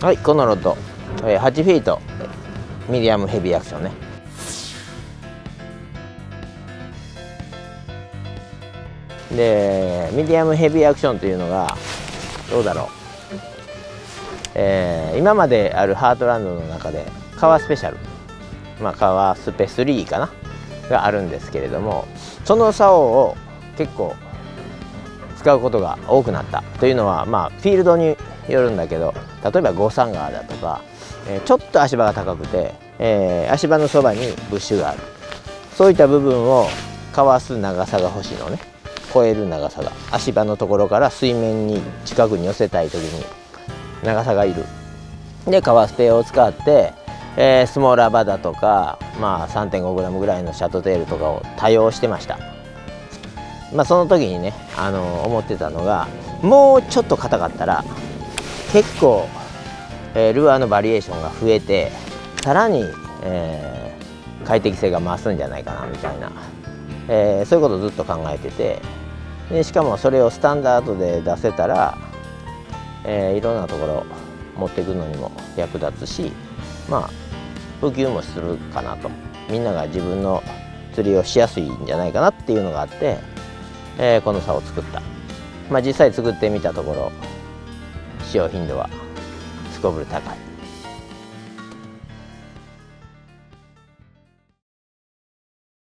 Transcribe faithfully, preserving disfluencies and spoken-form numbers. はい、このロッドはちフィート、ミディアムヘビーアクションね。でミディアムヘビーアクションというのがどうだろう、えー、今まであるハートランドの中でカワースペシャル、まあ、カワースペスリーかながあるんですけれども、その竿を結構使うことが多くなったというのは、まあ、フィールドによるんだけど、例えばゴサンガーだとか、えー、ちょっと足場が高くて、えー、足場のそばにブッシュがある、そういった部分をかわす長さが欲しいのね。超える長さが、足場のところから水面に近くに寄せたい時に長さがいる。でかわすペを使って、えー、スモーラバだとか、まあ、さんてんごグラム ぐらいのシャトテールとかを多用してました。まあ、その時にね、あのー、思ってたのが、もうちょっと硬かったら結構、えー、ルアーのバリエーションが増えて、さらに、えー、快適性が増すんじゃないかなみたいな、えー、そういうことをずっと考えてて、でしかもそれをスタンダードで出せたら、えー、いろんなところ持っていくのにも役立つし、まあ普及もするかなと、みんなが自分の釣りをしやすいんじゃないかなっていうのがあって、えー、この竿を作った。まあ、実際作ってみたところ使用頻度はすこぶる高い。